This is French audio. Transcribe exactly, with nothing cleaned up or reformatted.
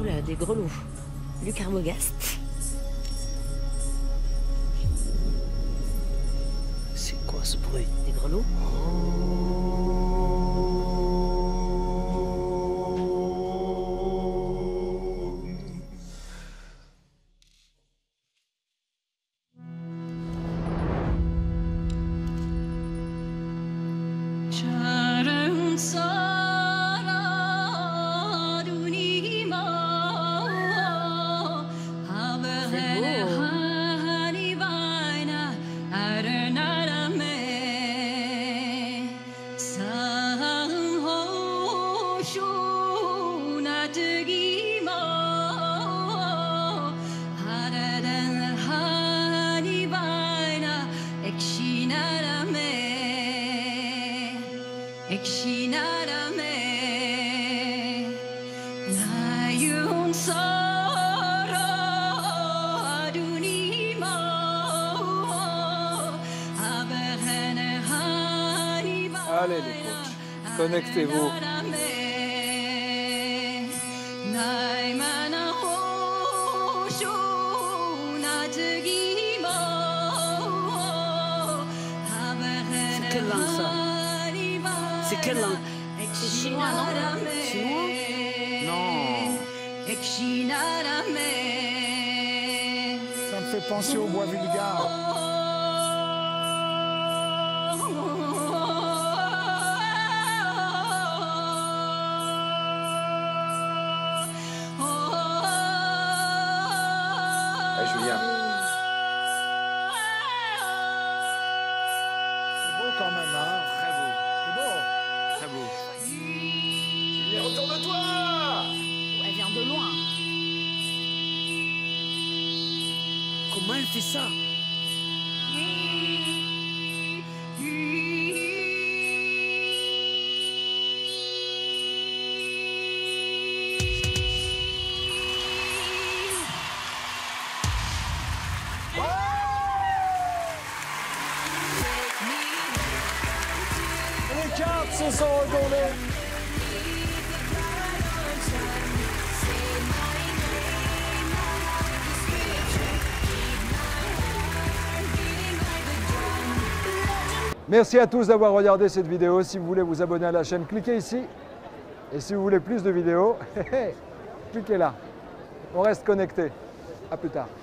Oula, des grelots. Lucarmogast. C'est quoi ce bruit? Des grelots? Allez les coachs, connectez-vous. C'est quelle langue ça? C'est quelle langue? C'est chinois, non? Chinois? Non. Ça me fait penser au bois vulgaire. Julien. C'est beau quand même, hein? Très beau. C'est beau. Très beau. Julien, autour de toi! Elle vient de loin. Comment elle fait ça? Les cartes se sont retournées. Merci à tous d'avoir regardé cette vidéo. Si vous voulez vous abonner à la chaîne, cliquez ici. Et si vous voulez plus de vidéos, cliquez là. On reste connecté. À plus tard.